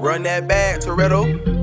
Run that bag, Toretto.